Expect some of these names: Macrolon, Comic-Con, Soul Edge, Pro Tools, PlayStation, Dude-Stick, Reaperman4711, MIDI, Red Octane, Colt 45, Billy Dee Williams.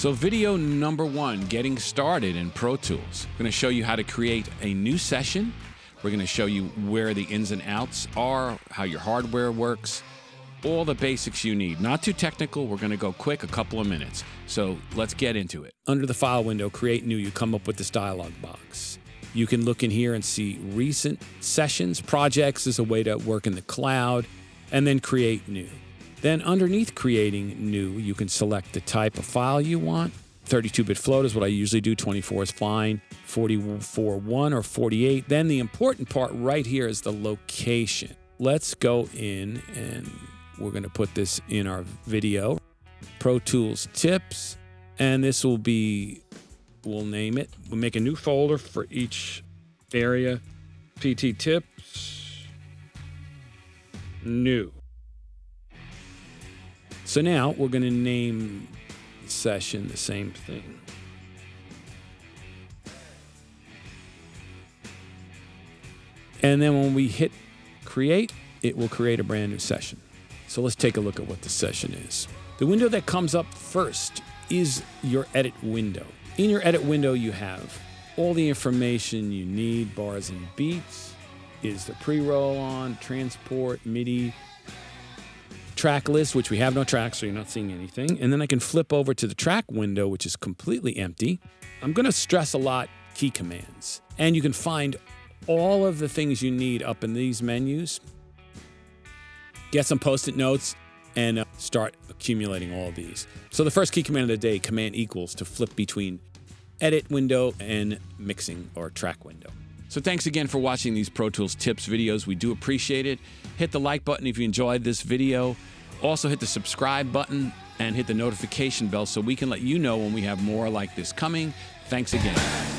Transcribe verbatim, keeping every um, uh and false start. So video number one, getting started in Pro Tools. I'm gonna show you how to create a new session. We're gonna show you where the ins and outs are, how your hardware works, all the basics you need. Not too technical, we're gonna go quick, a couple of minutes. So let's get into it. Under the file window, create new, you come up with this dialog box. You can look in here and see recent sessions, projects is a way to work in the cloud, and then create new. Then underneath creating new, you can select the type of file you want. thirty-two bit float is what I usually do, twenty-four is fine, forty-four point one or forty-eight. Then the important part right here is the location. Let's go in and we're gonna put this in our video. Pro Tools tips, and this will be, we'll name it. We'll make a new folder for each area. P T tips, new. So now we're going to name the session the same thing. And then when we hit create, it will create a brand new session. So let's take a look at what the session is. The window that comes up first is your edit window. In your edit window, you have all the information you need, bars and beats, is the pre-roll on, transport, MIDI, track list, which we have no tracks, so you're not seeing anything. And then I can flip over to the track window, which is completely empty. I'm gonna stress a lot key commands. And you can find all of the things you need up in these menus. Get some post-it notes and uh, start accumulating all of these. So the first key command of the day, command equals, to flip between edit window and mixing or track window. So thanks again for watching these Pro Tools tips videos. We do appreciate it. Hit the like button if you enjoyed this video. Also hit the subscribe button and hit the notification bell so we can let you know when we have more like this coming. Thanks again.